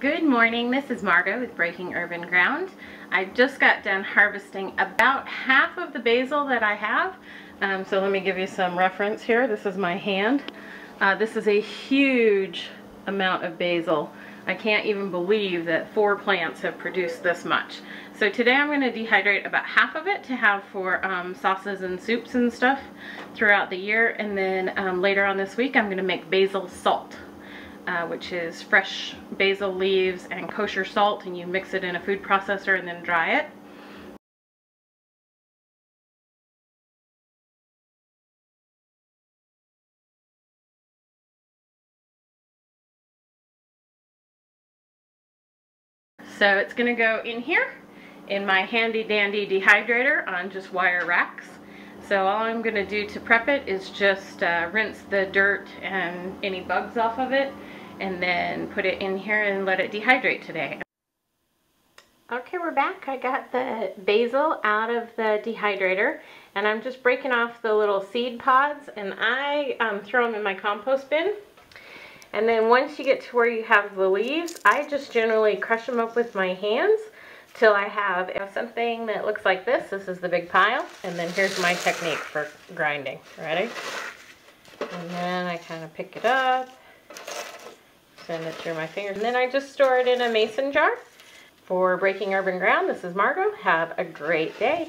Good morning, this is Margo with Breaking Urban Ground. I just got done harvesting about half of the basil that I have. So let me give you some reference here. This is my hand. This is a huge amount of basil. I can't even believe that 4 plants have produced this much. So today I'm going to dehydrate about half of it to have for sauces and soups and stuff throughout the year. And then later on this week I'm going to make basil salt. Which is fresh basil leaves and kosher salt, and you mix it in a food processor and then dry it. So it's going to go in here in my handy dandy dehydrator on just wire racks. So all I'm going to do to prep it is just rinse the dirt and any bugs off of it, and then put it in here and let it dehydrate today. Okay, we're back. I got the basil out of the dehydrator, and I'm just breaking off the little seed pods, and I throw them in my compost bin. And then once you get to where you have the leaves, I just generally crush them up with my hands till I have something that looks like this. This is the big pile, and then here's my technique for grinding. Ready? And then I kind of pick it up, send it through my fingers, and then I just store it in a mason jar. For Breaking Urban Ground, this is Margo. Have a great day.